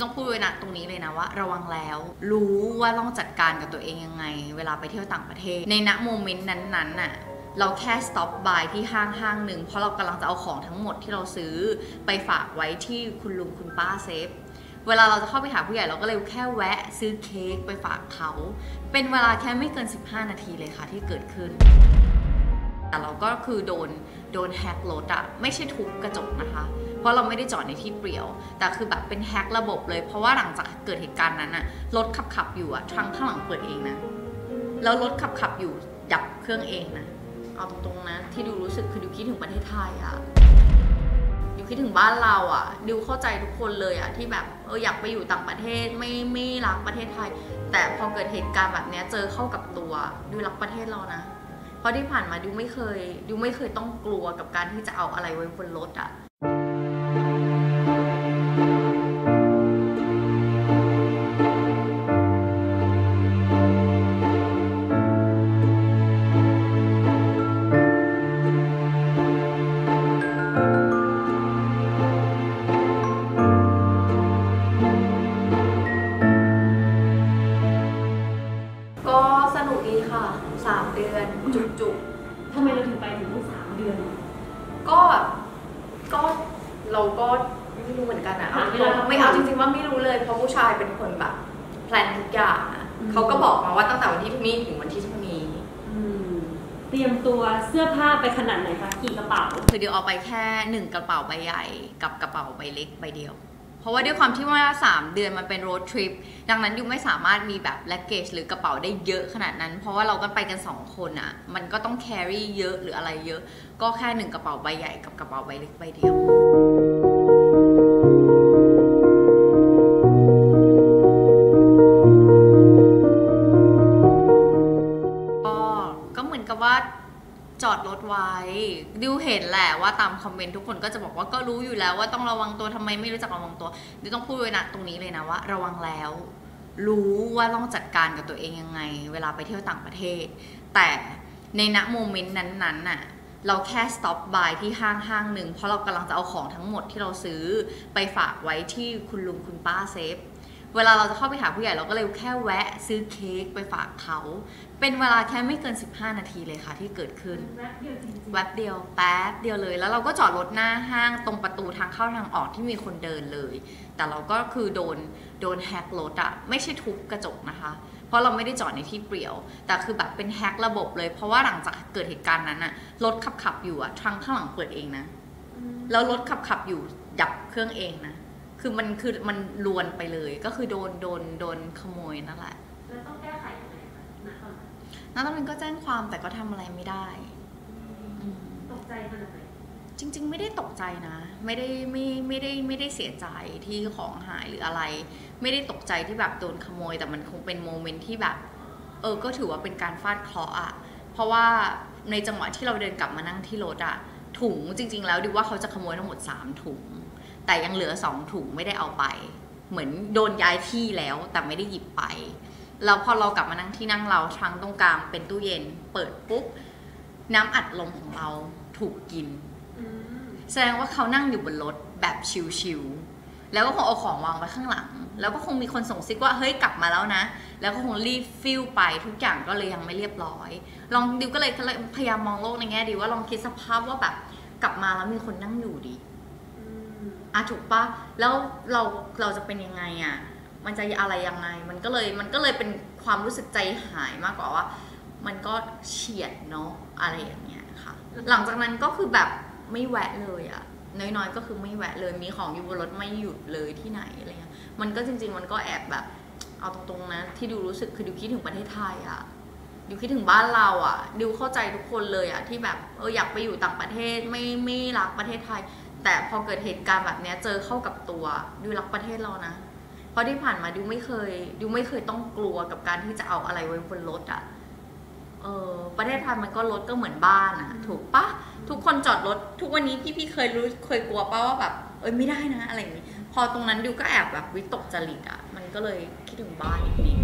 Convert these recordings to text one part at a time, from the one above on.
ที่ต้องพูดไว้นะตรงนี้เลยนะว่าระวังแล้วรู้ว่าต้องจัดการกับตัวเองยังไงเวลาไปเที่ยวต่างประเทศในณโมเมนต์นั้นๆน่ะเราแค่ stop by ที่ห้างหนึ่งเพราะเรากำลังจะเอาของทั้งหมดที่เราซื้อไปฝากไว้ที่คุณลุงคุณป้าเซฟเวลาเราจะเข้าไปหาผู้ใหญ่เราก็เลยแค่แวะซื้อเค้กไปฝากเขาเป็นเวลาแค่ไม่เกิน15นาทีเลยค่ะที่เกิดขึ้นแต่เราก็คือโดนแฮกรถอะไม่ใช่ทุบกระจกนะคะเพราะเราไม่ได้จอดในที่เปลี่ยวแต่คือแบบเป็นแฮกระบบเลยเพราะว่าหลังจากเกิดเหตุการณ์นั้นอะรถขับอยู่อะทางข้างหลังเปิดเองนะแล้วรถขับอยู่ดับเครื่องเองนะเอาตรงๆนะที่ดูรู้สึกคือดูคิดถึงประเทศไทยอะดูคิดถึงบ้านเราอะดูเข้าใจทุกคนเลยอะที่แบบอยากไปอยู่ต่างประเทศไม่รักประเทศไทยแต่พอเกิดเหตุการณ์แบบนี้เจอเข้ากับตัวดูรักประเทศเรานะเพราะที่ผ่านมาดิวไม่เคยต้องกลัวกับการที่จะเอาอะไรไว้บนรถอะจุกทำไมเราถึงไปถึงตั้ง3 เดือนก็เราก็ไม่รู้เหมือนกันนะไม่เอาจริงๆว่าไม่รู้เลยเพราะผู้ชายเป็นคนแบบแพลนทุกอย่างเขาก็บอกมาว่าตั้งแต่วันที่นี้ถึงวันที่นี้เตรียมตัวเสื้อผ้าไปขนาดไหนคะกี่กระเป๋าคือเดี๋ยวเอาไปแค่1กระเป๋าใบใหญ่กับกระเป๋าใบเล็กใบเดียวเพราะว่าด้วยความที่ว่า3 เดือนมันเป็นโรดทริปดังนั้นดิวไม่สามารถมีแบบแล็กเกจหรือกระเป๋าได้เยอะขนาดนั้นเพราะว่าเราก็ไปกัน2คนอ่ะมันก็ต้องแครี่เยอะหรืออะไรเยอะก็แค่1กระเป๋าใบใหญ่กับกระเป๋าใบเล็กใบเดียวก็เหมือนกับว่าจอดรถไว้ดิวเห็นแหละว่าตามคอมเมนต์ทุกคนก็จะบอกว่าก็รู้อยู่แล้วว่าต้องระวังตัวทำไมไม่รู้จักระวังตัวดิวต้องพูดไว้นะตรงนี้เลยนะว่าระวังแล้วรู้ว่าต้องจัดการกับตัวเองยังไงเวลาไปเที่ยวต่างประเทศแต่ในณโมเมนต์นั้นๆน่ะเราแค่ stop by ที่ห้างหนึ่งเพราะเรากำลังจะเอาของทั้งหมดที่เราซื้อไปฝากไว้ที่คุณลุงคุณป้าเซฟเวลาเราจะเข้าไปหาผู้ใหญ่เราก็เลยแค่แวะซื้อเค้กไปฝากเขาเป็นเวลาแค่ไม่เกิน15นาทีเลยค่ะที่เกิดขึ้นแวบเดียวแป๊บเดียวเลยแล้วเราก็จอดรถหน้าห้างตรงประตูทางเข้าทางออกที่มีคนเดินเลยแต่เราก็คือโดนแฮกรถอะไม่ใช่ทุบกระจกนะคะเพราะเราไม่ได้จอดในที่เปลี่ยวแต่คือแบบเป็นแฮกระบบเลยเพราะว่าหลังจากเกิดเหตุการณ์นั้นอะรถขับอยู่อะทางข้างหลังเปิดเองนะแล้วรถขับอยู่ดับเครื่องเองนะคือมันลวนไปเลยก็คือโดนขโมยนั่นแหละแล้วต้องแก้ไขยังไงคะณตอนนั้นก็แจ้งความแต่ก็ทำอะไรไม่ได้ตกใจขนาดไหนจริงๆไม่ได้ตกใจนะไม่ได้เสียใจที่ของหายหรืออะไรไม่ได้ตกใจที่แบบโดนขโมยแต่มันคงเป็นโมเมนต์ที่แบบก็ถือว่าเป็นการฟาดเคราะห์อ่ะเพราะว่าในจังหวะที่เราเดินกลับมานั่งที่รถอ่ะถุงจริงๆแล้วดิว่าเขาจะขโมยทั้งหมด3 ถุงแต่ยังเหลือ2 ถุงไม่ได้เอาไปเหมือนโดนย้ายที่แล้วแต่ไม่ได้หยิบไปแล้วพอเรากลับมานั่งที่นั่งเราทางตรงกลางเป็นตู้เย็นเปิดปุ๊บน้ำอัดลมของเราถูกกินแสดงว่าเขานั่งอยู่บนรถแบบชิวๆแล้วก็คงเอาของวางไว้ข้างหลังแล้วก็คงมีคนส่งซิกว่าเฮ้ยกลับมาแล้วนะแล้วก็คงรีบฟิลไปทุกอย่างก็เลยยังไม่เรียบร้อยลองดิวก็เลยพยายามมองโลกในแง่ดีว่าลองคิดสภาพว่าแบบกลับมาแล้วมีคนนั่งอยู่ดิถูกปะแล้วเราจะเป็นยังไงอ่ะมันจะอะไรยังไงมันก็เลยเป็นความรู้สึกใจหายมากกว่าว่ามันก็เฉียดเนาะอะไรอย่างเงี้ยค่ะหลังจากนั้นก็คือแบบไม่แวะเลยอ่ะน้อยๆก็คือไม่แวะเลยมีของอยู่บนรถไม่หยุดเลยที่ไหนอะไรเงี้ยมันก็จริงๆมันก็แอบแบบเอาตรงๆนะที่ดิวรู้สึกคือดิวคิดถึงประเทศไทยอ่ะดิวคิดถึงบ้านเราอ่ะดิวเข้าใจทุกคนเลยอ่ะที่แบบอยากไปอยู่ต่างประเทศไม่รักประเทศไทยแต่พอเกิดเหตุการณ์แบบนี้เจอเข้ากับตัวดิวรักประเทศเรานะเพราะที่ผ่านมาดิวไม่เคยต้องกลัวกับการที่จะเอาอะไรไว้บนรถอ่ะประเทศไทยมันก็รถก็เหมือนบ้านอ่ะถูกปะทุกคนจอดรถทุกวันนี้พี่เคยกลัวปะว่าแบบไม่ได้นะอะไรอย่างนี้พอตรงนั้นดิวก็แอบแบบวิตกจริตอ่ะมันก็เลยคิดถึงบ้านนิด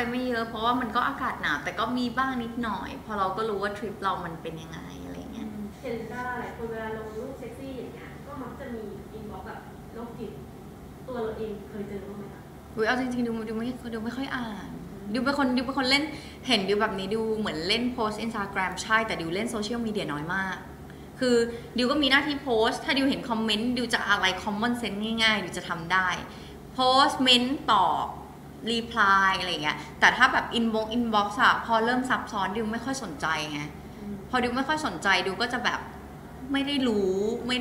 ไปไม่เยอะเพราะว่ามันก็อากาศหนาวแต่ก็มีบ้างนิดหน่อยพอเราก็รู้ว่าทริปเรามันเป็นยังไงอะไรเงี้ยเห็นได้หลายคนเวลาลงรูปเซ็กซี่อย่างเงี้ยก็มักจะมีอินบ็อกซ์แบบโรคจิตตัวเราเองเคยเจอบ้างไหมคะอุ้ยเอาจริงๆดูไม่ค่อยอ่านดูเป็นคนเล่นเห็นดูแบบนี้ดูเหมือนเล่นโพสต์ Instagram ใช่แต่ดูเล่นโซเชียลมีเดียน้อยมากคือดิวก็มีหน้าที่โพสต์ถ้าดิวเห็นคอมเมนต์ดิวจะอะไรคอมมอนเซนส์ง่ายๆดิวจะทำได้โพสต์เม้นต์ตอบรีプライอะไรเงี้ยแต่ถ้าแบบอินบ็อกซ์อะพอเริ่มซับซ้อนดิวไม่ค่อยสนใจไงพอดิวไม่ค่อยสนใจดิวก็จะแบบไม่ได้รู้ไม่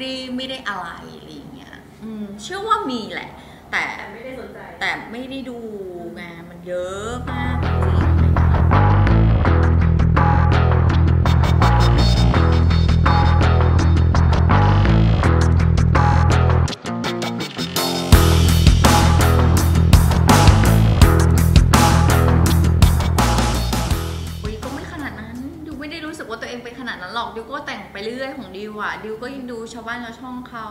ได้อะไรอะไรเงี้ยเชื่อว่ามีแหละแต่ไม่ได้สนใจแต่ไม่ได้ดูไงมันเยอะมากดิวก็แต่งไปเรื่อยของดิวอะดิวก็ยังดูชาวบ้านชาวช่องเขา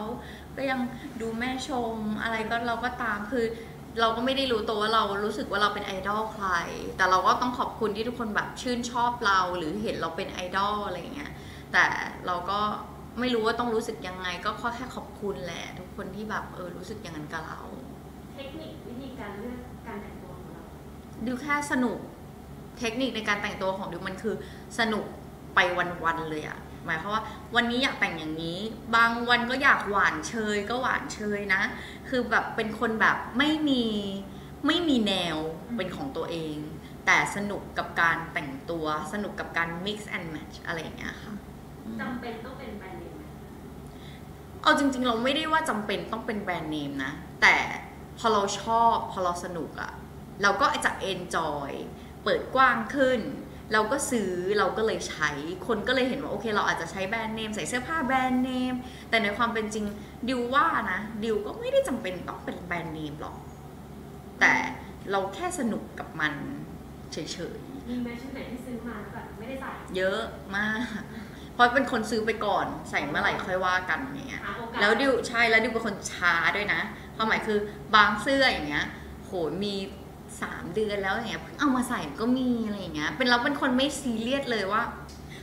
ก็ยังดูแม่ชมอะไรก็เราก็ตามคือเราก็ไม่ได้รู้ตัวว่าเรารู้สึกว่าเราเป็นไอดอลใครแต่เราก็ต้องขอบคุณที่ทุกคนแบบชื่นชอบเราหรือเห็นเราเป็นไอดอลอะไรเงี้ยแต่เราก็ไม่รู้ว่าต้องรู้สึกยังไงก็แค่ขอบคุณแหละทุกคนที่แบบรู้สึกอย่างนั้นกับเราเทคนิควิธีการเลือกการแต่งตัวของเราดิวแค่สนุกเทคนิคในการแต่งตัวของดิวมันคือสนุกไปวันๆเลยอะหมายความว่าวันนี้อยากแต่งอย่างนี้บางวันก็อยากหวานเชยก็หวานเชยนะคือแบบเป็นคนแบบไม่มีแนวเป็นของตัวเองแต่สนุกกับการแต่งตัวสนุกกับการ mix and match อะไรอย่างเงี้ยค่ะจำเป็นต้องเป็นแบรนด์เนมไหมเอาจริงๆเราไม่ได้ว่าจำเป็นต้องเป็นแบรนด์เนมนะแต่พอเราชอบพอเราสนุกอะเราก็จะ enjoy เปิดกว้างขึ้นเราก็ซื้อเราก็เลยใช้คนก็เลยเห็นว่าโอเคเราอาจจะใช้แบรนด์เนมใส่เสื้อผ้าแบรนด์เนมแต่ในความเป็นจริงดิวว่านะดิวก็ไม่ได้จำเป็นต้องเป็นแบรนด์เนมหรอกแต่เราแค่สนุกกับมันเฉยๆมีแบรนด์ชุดไหนที่ซื้อมาแล้วแบบไม่ได้ใส่เยอะมากเพราะเป็นคนซื้อไปก่อนใส่เมื่อไหร่ค่อยว่ากันอย่างเงี้ยแล้วดิวใช่แล้วดิวเป็นคนช้าด้วยนะความหมายคือบางเสื้ออย่างเงี้ยโหมี3 เดือนแล้วอย่างเงี้ยเพิ่งเอามาใส่ก็มีอะไรอย่างเงี้ยเป็นเราเป็นคนไม่ซีเรียสเลยว่า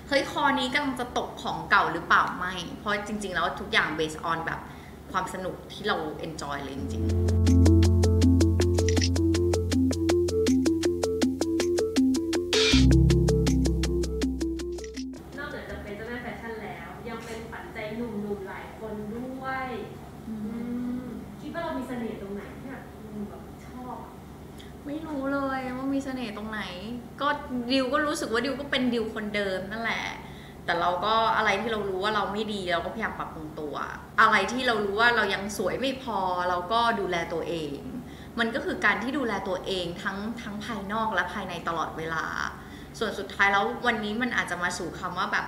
เฮ้ยคอนี้กำลังจะตกของเก่าหรือเปล่าไม่เพราะจริงๆแล้วทุกอย่าง based on แบบความสนุกที่เรา enjoy เลยจริงๆก็ดิวก็รู้สึกว่าดิวก็เป็นดิวคนเดิมนั่นแหละแต่เราก็อะไรที่เรารู้ว่าเราไม่ดีเราก็พยายามปรับปรุงตัวอะไรที่เรารู้ว่าเรายังสวยไม่พอเราก็ดูแลตัวเองมันก็คือการที่ดูแลตัวเองทั้งภายนอกและภายในตลอดเวลาส่วนสุดท้ายแล้ววันนี้มันอาจจะมาสู่คำว่าแบบ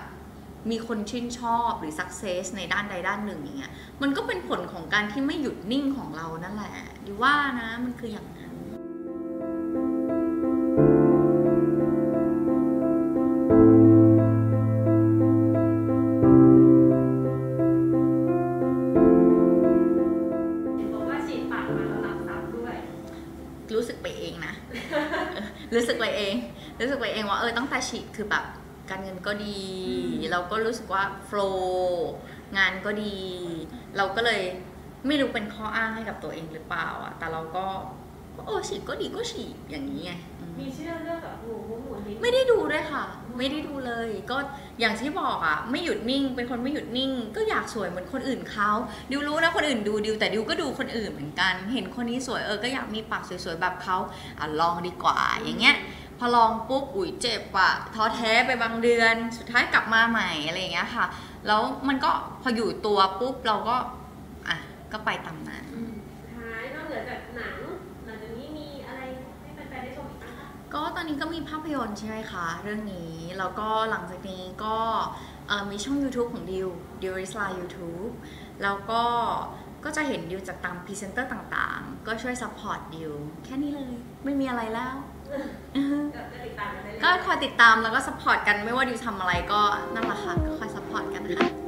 มีคนชื่นชอบหรือ success ในด้านใดด้านหนึ่งอย่างเงี้ยมันก็เป็นผลของการที่ไม่หยุดนิ่งของเรานั่นแหละดิวว่านะมันคืออย่างนั้นรู้สึกไปเองว่าตั้งแต่ฉีดคือแบบการเงินก็ดีเราก็รู้สึกว่าโฟล์งานก็ดีเราก็เลยไม่รู้เป็นข้ออ้างให้กับตัวเองหรือเปล่าอ่ะแต่เราก็ฉีดก็ดีก็ฉีดอย่างนี้ไงมีเชื่อเรื่องแบบหมูไม่ได้ดูด้วยค่ะไม่ได้ดูเลยก็อย่างที่บอกอ่ะไม่หยุดนิ่งเป็นคนไม่หยุดนิ่งก็อยากสวยเหมือนคนอื่นเขาดิวรู้นะคนอื่นดูดิวแต่ดิวก็ดูคนอื่นเหมือนกันเห็นคนนี้สวยก็อยากมีปากสวยๆแบบเขาลองดีกว่าอย่างเงี้ยพอลองปุ๊บอุ้ยเจ็บอะท้อแท้ไปบางเดือนสุดท้ายกลับมาใหม่อะไรอย่างเงี้ยค่ะแล้วมันก็พออยู่ตัวปุ๊บเราก็ก็ไปตามนั้นท้ายนอกจากหนังหลังจากนี้มีอะไรให้แฟนๆได้ชมอีกบ้างคะก็ตอนนี้ก็มีภาพยนตร์ใช่ไหมคะเรื่องนี้แล้วก็หลังจากนี้ก็มีช่อง YouTube ของดิวริสลา YouTube แล้วก็จะเห็นดิวจากตามพรีเซนเตอร์ต่างๆก็ช่วยซัพพอร์ตดิวแค่นี้เลยไม่มีอะไรแล้วก็คอยติดตามแล้วก็ซัพพอร์ตกันไม่ว่าดิวทำอะไรก็นั่นแหละค่ะก็คอยซัพพอร์ตกันนะคะ